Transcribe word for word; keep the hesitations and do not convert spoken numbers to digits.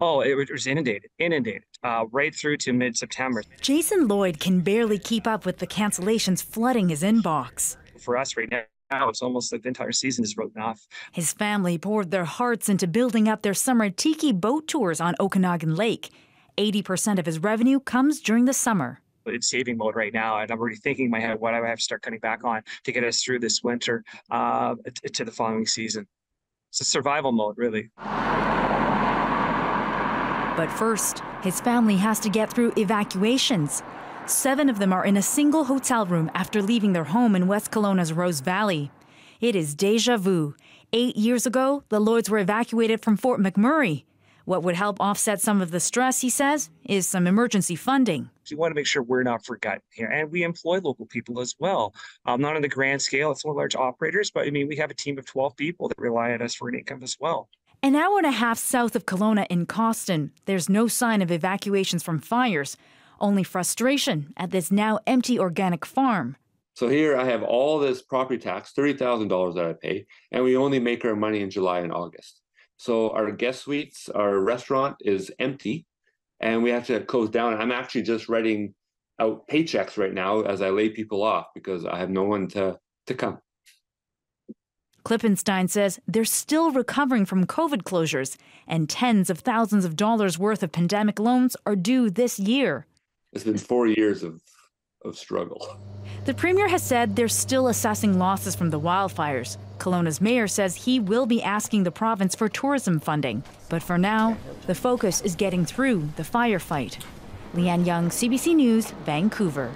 Oh, it was inundated, inundated, uh, right through to mid-September. Jason Lloyd can barely keep up with the cancellations flooding his inbox. For us right now, Now it's almost like the entire season is broken off. His family poured their hearts into building up their summer tiki boat tours on Okanagan Lake. eighty percent of his revenue comes during the summer. It's saving mode right now, and I'm already thinking in my head what I have to start cutting back on to get us through this winter uh, to the following season. It's a survival mode, really. But first, his family has to get through evacuations. Seven of them are in a single hotel room after leaving their home in West Kelowna's Rose Valley. It is deja vu. Eight years ago, the Lloyds were evacuated from Fort McMurray. What would help offset some of the stress, he says, is some emergency funding. We want to make sure we're not forgotten here, and we employ local people as well. Um, not on the grand scale, it's one of large operators, but I mean, we have a team of twelve people that rely on us for an income as well. An hour and a half south of Kelowna in Coston, there's no sign of evacuations from fires. Only frustration at this now empty organic farm. So here I have all this property tax, thirty thousand dollars that I pay, and we only make our money in July and August. So our guest suites, our restaurant is empty, and we have to close down. I'm actually just writing out paychecks right now as I lay people off because I have no one to, to come. Klippenstein says they're still recovering from COVID closures, and tens of thousands of dollars worth of pandemic loans are due this year. It's been four years of, of struggle. The premier has said they're still assessing losses from the wildfires. Kelowna's mayor says he will be asking the province for tourism funding. But for now, the focus is getting through the firefight. Lien Young, C B C News, Vancouver.